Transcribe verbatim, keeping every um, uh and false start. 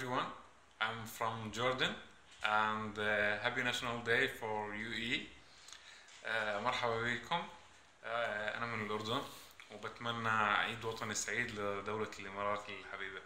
everyone, I'm from Jordan and uh, happy National Day for يو إي إي. uh, مرحبا بكم. uh, أنا من الأردن وبتمنى عيد وطني سعيد لدولة الإمارات الحبيبة.